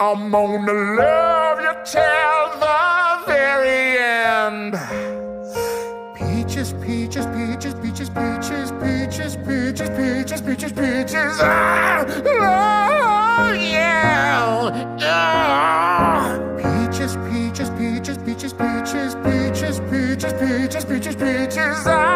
I'm gonna love you till the very end. Peaches, peaches, peaches, peaches, peaches, peaches, peaches, peaches, peaches, peaches. Oh yeah. Peaches, peaches, peaches, peaches, peaches, peaches, peaches, peaches, peaches.